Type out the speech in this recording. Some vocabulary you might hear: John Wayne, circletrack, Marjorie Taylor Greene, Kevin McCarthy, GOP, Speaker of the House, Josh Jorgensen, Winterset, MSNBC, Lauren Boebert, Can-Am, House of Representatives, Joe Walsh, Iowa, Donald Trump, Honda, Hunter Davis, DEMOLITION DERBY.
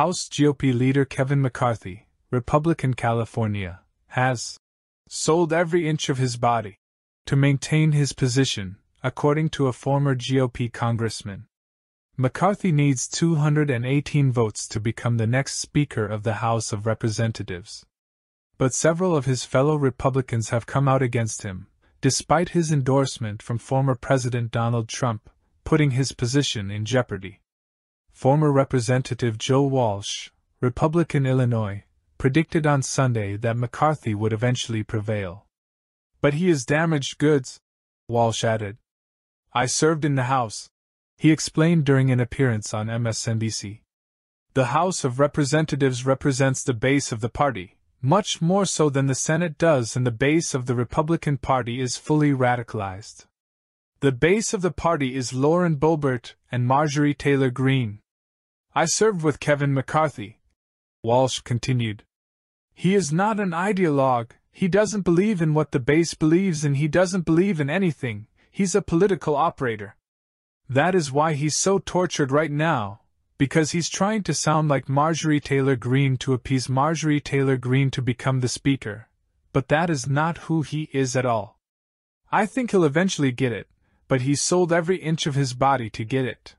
House GOP leader Kevin McCarthy, Republican California, has sold every inch of his body to maintain his position, according to a former GOP congressman. McCarthy needs 218 votes to become the next Speaker of the House of Representatives. But several of his fellow Republicans have come out against him, despite his endorsement from former President Donald Trump, putting his position in jeopardy. Former Representative Joe Walsh, Republican Illinois, predicted on Sunday that McCarthy would eventually prevail. "But he is damaged goods," Walsh added. "I served in the House," he explained during an appearance on MSNBC. "The House of Representatives represents the base of the party, much more so than the Senate does, and the base of the Republican Party is fully radicalized. The base of the party is Lauren Boebert and Marjorie Taylor Greene. I served with Kevin McCarthy," Walsh continued. "He is not an ideologue, he doesn't believe in what the base believes, and he doesn't believe in anything, he's a political operator. That is why he's so tortured right now, because he's trying to sound like Marjorie Taylor Greene to appease Marjorie Taylor Greene to become the Speaker, but that is not who he is at all. I think he'll eventually get it, but he sold every inch of his body to get it."